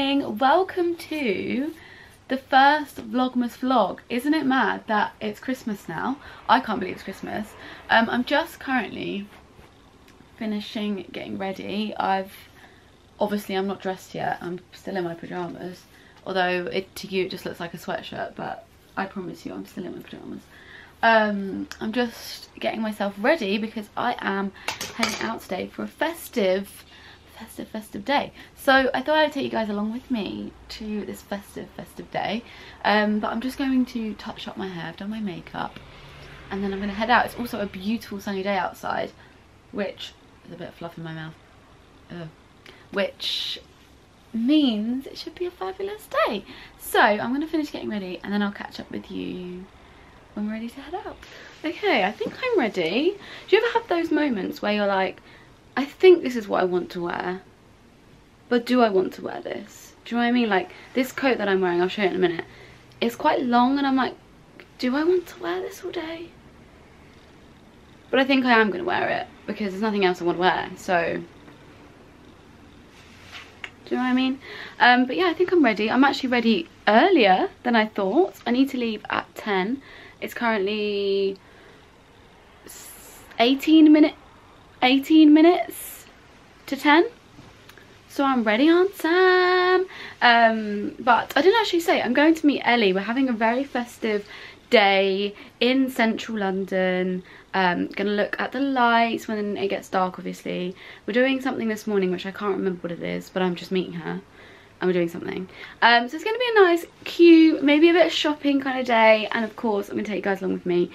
morning. Welcome to the first Vlogmas vlog. Isn't it mad that it's Christmas now? I can't believe it's Christmas. I'm just currently finishing getting ready. Obviously I'm not dressed yet. I'm still in my pajamas. Although to you it just looks like a sweatshirt, but I promise you I'm still in my pajamas. I'm just getting myself ready because I am heading out today for a festive day. So I thought I'd take you guys along with me to this festive day. But I'm just going to touch up my hair. I've done my makeup and then I'm going to head out. It's also a beautiful sunny day outside, which is a bit of fluff in my mouth. Which means it should be a fabulous day. So I'm going to finish getting ready and then I'll catch up with you when we're ready to head out. Okay, I think I'm ready. Do you ever have those moments where you're like, I think this is what I want to wear, but do I want to wear this? Do you know what I mean? Like this coat that I'm wearing, I'll show you in a minute, it's quite long and I'm like, do I want to wear this all day? But I think I am going to wear it because there's nothing else I want to wear, so... Do you know what I mean? But yeah, I think I'm ready. I'm actually ready earlier than I thought. I need to leave at 10. It's currently 18 minutes to 10. So I'm ready, Aunt Sam. But I didn't actually say, I'm going to meet Ellie. We're having a very festive day in central London. Gonna look at the lights when it gets dark. Obviously we're doing something this morning which I can't remember what it is, but I'm just meeting her and we're doing something, so it's gonna be a nice, cute, maybe a bit of shopping kind of day. And of course I'm gonna take you guys along with me.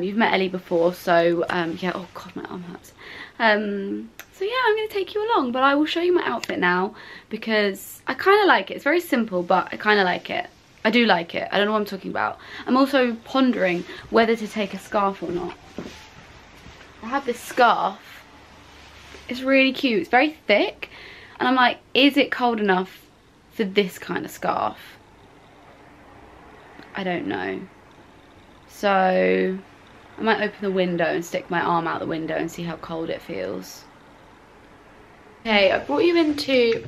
You've met Ellie before, so yeah. Oh god, my arm hurts. So yeah, I'm gonna take you along, but I will show you my outfit now because I kind of like it. It's very simple, but I kind of like it. I do like it. I don't know what I'm talking about. I'm also pondering whether to take a scarf or not. I have this scarf. It's really cute. It's very thick. And I'm like, is it cold enough for this kind of scarf? I don't know. So I might open the window and stick my arm out the window and see how cold it feels. Okay, I brought you into...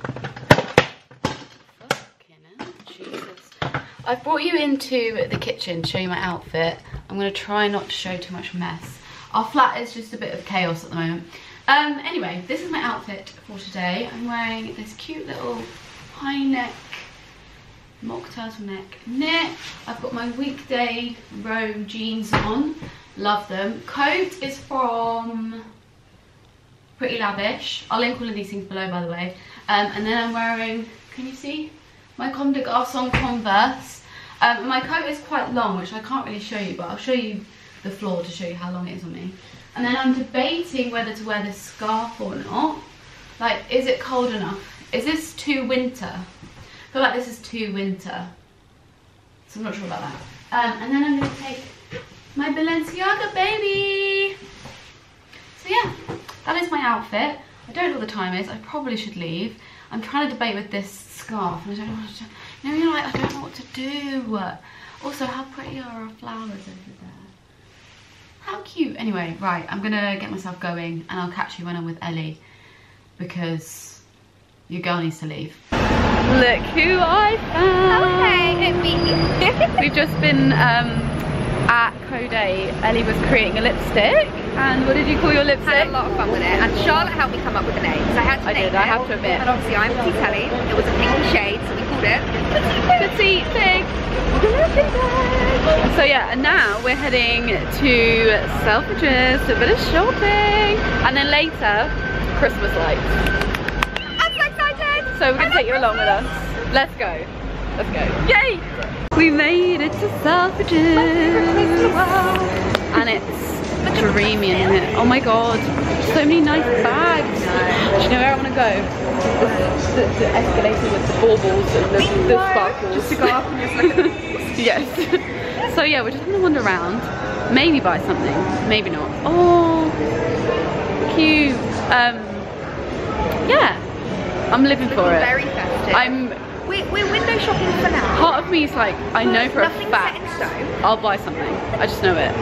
I've brought you into the kitchen to show you my outfit. I'm going to try not to show too much mess. Our flat is just a bit of chaos at the moment. Anyway, this is my outfit for today. I'm wearing this cute little high neck, mock turtleneck knit. I've got my Weekday Rome jeans on. Love them. Coat is from Pretty Lavish. I'll link all of these things below, by the way. And then I'm wearing, can you see? My Comme des Garçons Converse. My coat is quite long, which I can't really show you, but I'll show you the floor to show you how long it is on me. And then I'm debating whether to wear this scarf or not. Like, is it cold enough? Is this too winter? I feel like this is too winter. So I'm not sure about that. And then I'm going to take my Balenciaga baby. So yeah, that is my outfit. I don't know what the time is. I probably should leave. I'm trying to debate with this scarf and I don't know what to do. You know, you're like, I don't know what to do. Also, how pretty are our flowers over there? How cute. Anyway, right, I'm gonna get myself going and I'll catch you when I'm with Ellie because your girl needs to leave. Look who I found. Oh, hey. We've just been at Coday. Ellie was creating a lipstick. And what did you call your lipstick? I had a lot of fun with it, and Charlotte helped me come up with the name, so I had to name it. I have to admit. And obviously I'm Petite Ellie. It was a pink shade, so we called it Petite Pig. So yeah, and now we're heading to Selfridges, a bit of shopping, and then later, Christmas lights. I'm so excited! So we're going to take you along with us. Let's go. Let's go. Yay! We made it to Selfridges. And it's dreamy, isn't it? Oh my god, so many nice bags. Do you know where I want to go? The escalator with the baubles and the sparkles. Just to go up and just look at it. Yes. So yeah, we're just going to wander around. Maybe buy something, maybe not. Oh, cute. Yeah, I'm living for it. Very festive. We're window shopping for now. Part of me is like, I know for a fact I'll buy something. I just know it.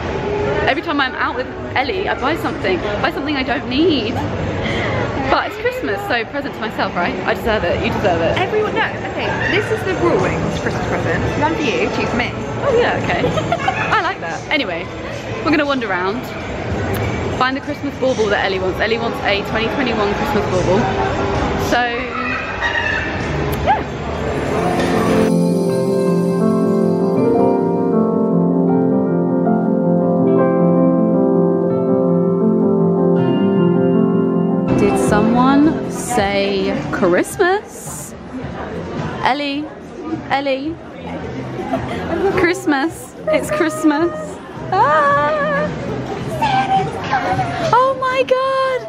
Every time I'm out with Ellie, I buy something I don't need. But it's Christmas, so present to myself, right? I deserve it, you deserve it. Everyone, no, okay, this is the rule, it's Christmas present. One for you, two for me. Oh yeah, okay. I like that. Anyway, we're gonna wander around, find the Christmas bauble that Ellie wants. Ellie wants a 2021 Christmas bauble. So, someone say Christmas? Ellie, Ellie, Christmas, it's Christmas. Ah. Oh my God,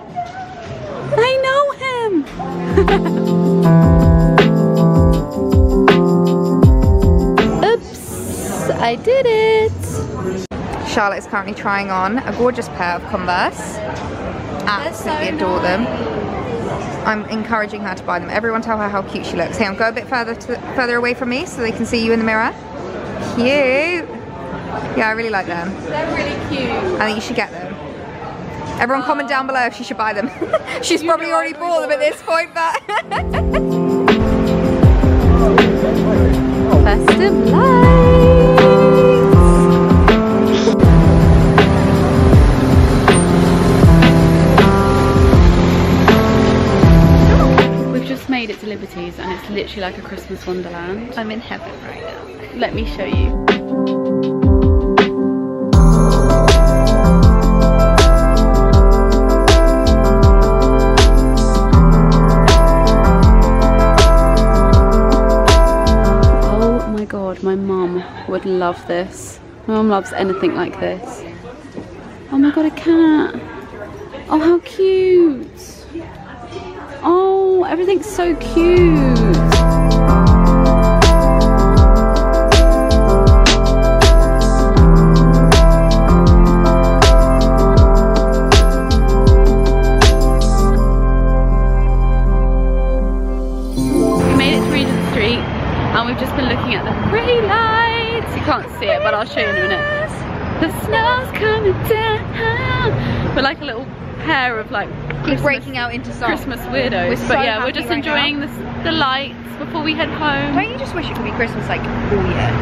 I know him. Oops, I did it. Charlotte's currently trying on a gorgeous pair of Converse. Absolutely so adore nice. Them. I'm encouraging her to buy them. Everyone tell her how cute she looks. Hey, go a bit further away from me so they can see you in the mirror. Cute. Yeah, I really like them. They're really cute. I think you should get them. Everyone comment down below if she should buy them. She's probably already bought them at this point, but... Festive life. It's Liberties and it's literally like a Christmas wonderland. I'm in heaven right now. Let me show you. Oh my God, my mum would love this. My mum loves anything like this. Oh my God, a cat. Oh, how cute. Oh, everything's so cute. Breaking out into song. Christmas weirdos, we're so but yeah, we're just right enjoying the lights before we head home. Don't you just wish it could be Christmas like all year?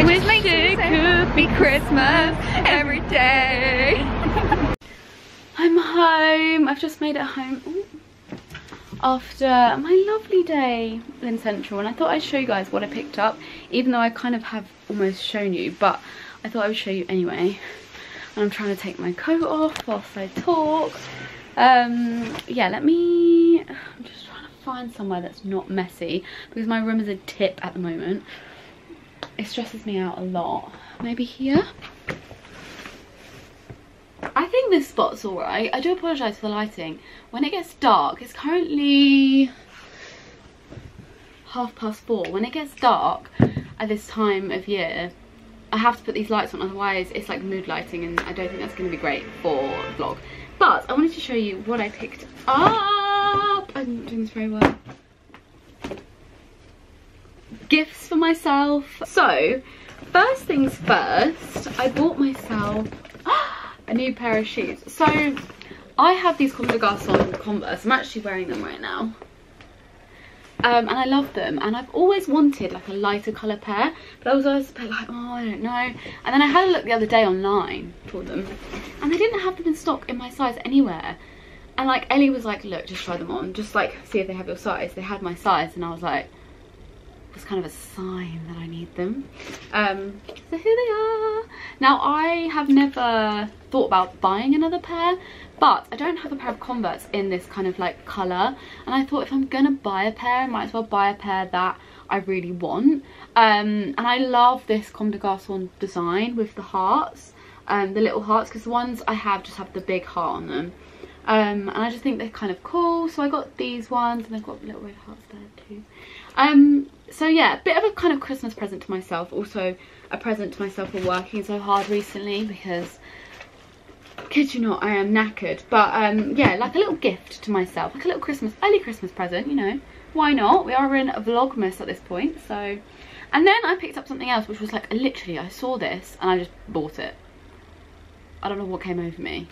It wish just makes it could be Christmas every day. I'm home. I've just made it home. Ooh. After my lovely day in Central, and I thought I'd show you guys what I picked up, even though I kind of have almost shown you, but I thought I would show you anyway. And I'm trying to take my coat off whilst I talk. Yeah, I'm just trying to find somewhere that's not messy because my room is a tip at the moment. It stresses me out a lot. Maybe here? I think this spot's all right. I do apologize for the lighting. When it gets dark, it's currently 4:30. When it gets dark at this time of year, I have to put these lights on, otherwise it's like mood lighting and I don't think that's going to be great for a vlog. But I wanted to show you what I picked up. I'm not doing this very well. Gifts for myself. So, first things first, I bought myself a new pair of shoes. So, I have these Comme des Garçons Converse. I'm actually wearing them right now. And I love them. And I've always wanted like a lighter colour pair. But I was always a bit like, oh, I don't know. And then I had a look the other day online for them. And they didn't have them in stock in my size anywhere. And like Ellie was like, look, just try them on. Just like see if they have your size. They had my size. And I was like, it was kind of a sign that I need them. So here they are. Now I have never thought about buying another pair. But I don't have a pair of Converse in this kind of like colour. And I thought if I'm going to buy a pair, I might as well buy a pair that I really want. And I love this Comme des Garçons design with the hearts. The little hearts. Because the ones I have just have the big heart on them. And I just think they're kind of cool. So I got these ones. And they've got little red hearts there too. So yeah, bit of a kind of Christmas present to myself. Also a present to myself for working so hard recently. Because... kid you not, I am knackered, but yeah, like a little gift to myself, like a little Christmas, early Christmas present, you know, why not? We are in a Vlogmas at this point, so. And then I picked up something else, which was like, literally, I saw this and I just bought it. I don't know what came over me.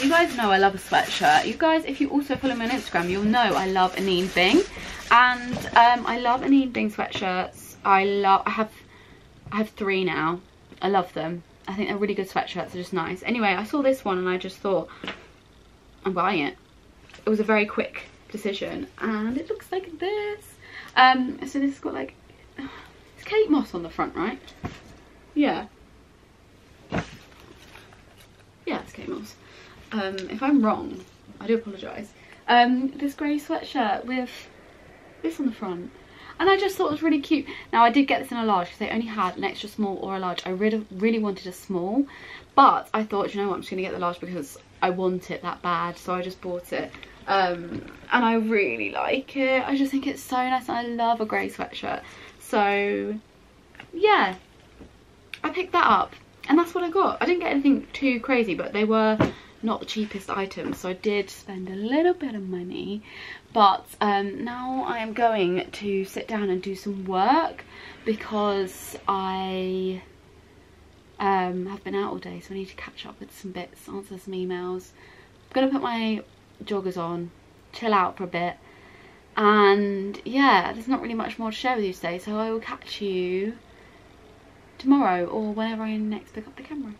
You guys know I love a sweatshirt. You guys, if you also follow me on Instagram, you'll know I love Anine Bing, and I love Anine Bing sweatshirts. I have three now. I love them. I think they're really good sweatshirts. They're just nice. Anyway, I saw this one and I just thought, I'm buying it. It was a very quick decision, and it looks like this. So this has got like, it's Kate Moss on the front, right? Yeah. Yeah, it's Kate Moss. If I'm wrong, I do apologise. This grey sweatshirt with this on the front. And I just thought it was really cute. Now, I did get this in a large because they only had an extra small or a large. I really wanted a small, but I thought, you know what, I'm just going to get the large because I want it that bad. So I just bought it. And I really like it. I just think it's so nice, and I love a grey sweatshirt. So, yeah, I picked that up, and that's what I got. I didn't get anything too crazy, but they were not the cheapest items, so I did spend a little bit of money. But now I am going to sit down and do some work, because I have been out all day, so I need to catch up with some bits, answer some emails. I'm gonna put my joggers on, chill out for a bit, and yeah, there's not really much more to share with you today, so I will catch you tomorrow or whenever I next pick up the camera.